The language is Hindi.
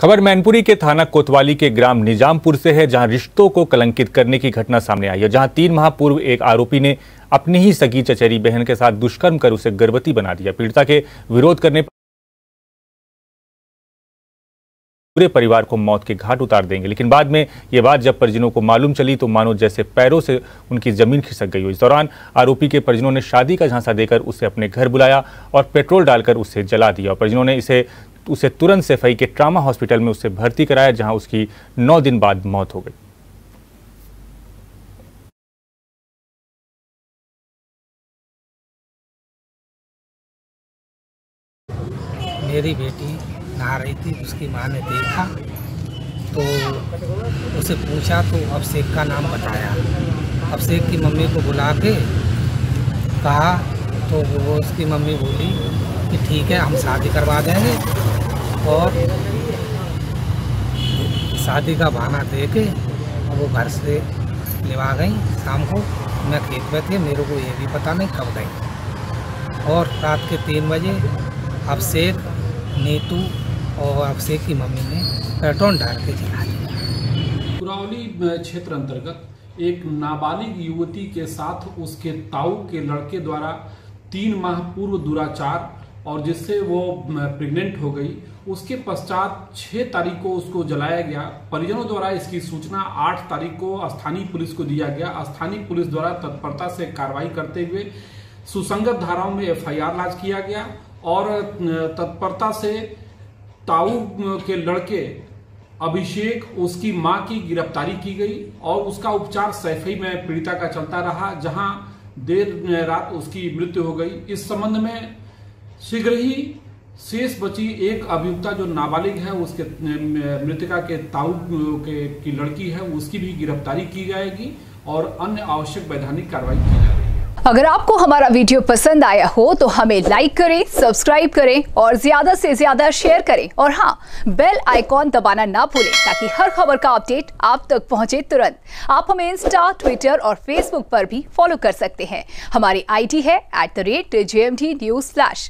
खबर मैनपुरी के थाना कोतवाली के ग्राम निजामपुर से है, जहां रिश्तों को कलंकित करने की घटना सामने आई है। जहां 3 माह पूर्व एक आरोपी ने अपनी ही सगी चचेरी बहन के साथ दुष्कर्म कर उसे गर्भवती बना दिया। पीड़िता के विरोध करने पर पूरे परिवार को मौत के घाट उतार देंगे, लेकिन बाद में ये बात जब परिजनों को मालूम चली तो मानो जैसे पैरों से उनकी जमीन खिसक गई हो। इस दौरान आरोपी के परिजनों ने शादी का झांसा देकर उसे अपने घर बुलाया और पेट्रोल डालकर उसे जला दिया। परिजनों ने उसे तुरंत सैफई के ट्रामा हॉस्पिटल में उसे भर्ती कराया, जहां उसकी 9 दिन बाद मौत हो गई। मेरी बेटी नहा रही थी, उसकी मां ने देखा तो उसे पूछा तो अभिषेक का नाम बताया। अभिषेक की मम्मी को बुला के कहा तो वो उसकी मम्मी बोली कि ठीक है, हम शादी करवा देंगे, और शादी का बहाना दे के वो घर से लेवा गई। शाम को मैं खेत में थी, मेरे को ये भी पता नहीं कब गई, और रात के 3 बजे अभिषेक, नीतू और अभिषेक की मम्मी ने पेट्रोल डाल के जला दिया। कुरावली क्षेत्र अंतर्गत एक नाबालिग युवती के साथ उसके ताऊ के लड़के द्वारा 3 माह पूर्व दुराचार, और जिससे वो प्रेग्नेंट हो गई, उसके पश्चात 6 तारीख को उसको जलाया गया। परिजनों द्वारा इसकी सूचना 8 तारीख को स्थानीय पुलिस को दिया गया। स्थानीय पुलिस द्वारा तत्परता से कार्रवाई करते हुए सुसंगत धाराओं में एफआईआर लाज किया गया, और तत्परता से ताऊ के लड़के अभिषेक, उसकी मां की गिरफ्तारी की गई, और उसका उपचार सैफई में पीड़िता का चलता रहा, जहां देर रात उसकी मृत्यु हो गई। इस संबंध में शीघ्र ही शेष बची एक अभियुक्ता जो नाबालिग है, उसके मृतका के ताऊ की लड़की है, उसकी भी गिरफ्तारी की जाएगी और अन्य आवश्यक वैधानिक कार्रवाई की जाएगी। अगर आपको हमारा वीडियो पसंद आया हो तो हमें लाइक करें, सब्सक्राइब करें और ज्यादा से ज्यादा शेयर करें, और हाँ, बेल आइकॉन दबाना ना भूलें, ताकि हर खबर का अपडेट आप तक पहुंचे तुरंत। आप हमें इंस्टा, ट्विटर और फेसबुक पर भी फॉलो कर सकते हैं। हमारी आईडी है @JMD News